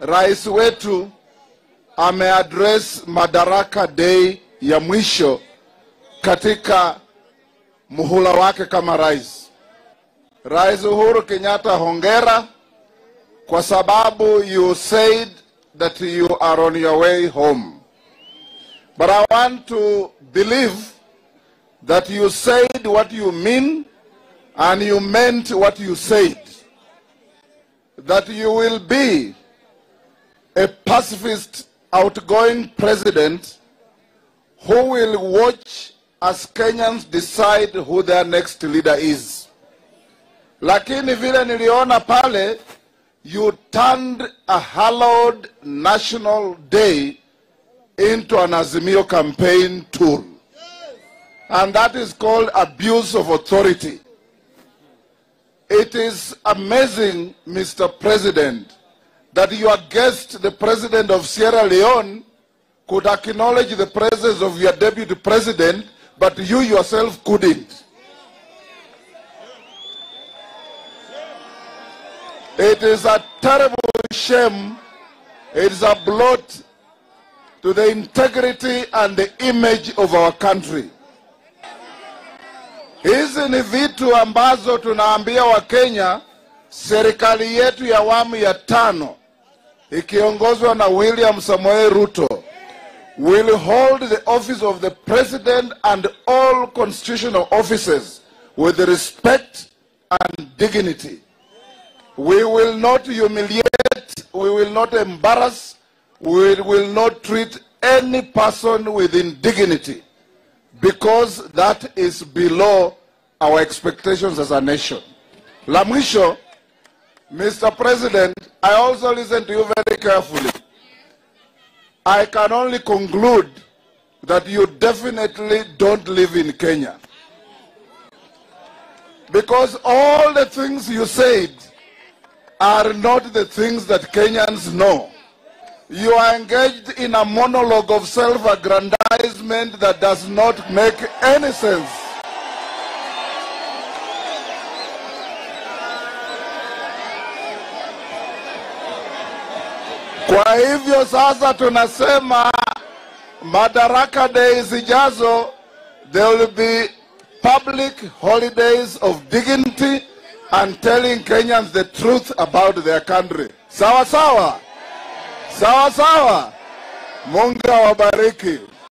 Rais wetu ameaddress Madaraka Day ya mwisho katika muhula wake kama rais. Rais Uhuru Kenyatta, hongera kwa sababu you said that you are on your way home. But I want to believe that you said what you mean and you meant what you said. That you will be a pacifist, outgoing president who will watch as Kenyans decide who their next leader is. Lakini vile niliona pale, you turned a hallowed national day into an Azimio campaign tool. And that is called abuse of authority. It is amazing, Mr. President, that your guest, the president of Sierra Leone, could acknowledge the presence of your deputy president, but you yourself couldn't. It is a terrible shame. It is a blot to the integrity and the image of our country. Hizi ni vitu ambazo tunaambia wa Kenya, serikali yetu ya awamu ya tano, ikiongozwa na William Samoe Ruto, will hold the office of the president and all constitutional offices with respect and dignity. We will not humiliate, we will not embarrass, we will not treat any person with indignity, because that is below our expectations as a nation. La mwisho, Mr. President, I also listened to you very carefully. I can only conclude that you definitely don't live in Kenya, because all the things you said are not the things that Kenyans know. You are engaged in a monologue of self-aggrandizement that does not make any sense. Kwa hivyo sasa tunasema Madaraka Day zijazo, there will be public holidays of dignity and telling Kenyans the truth about their country. Sawa sawa. Sawa sawa. Mungu awabariki.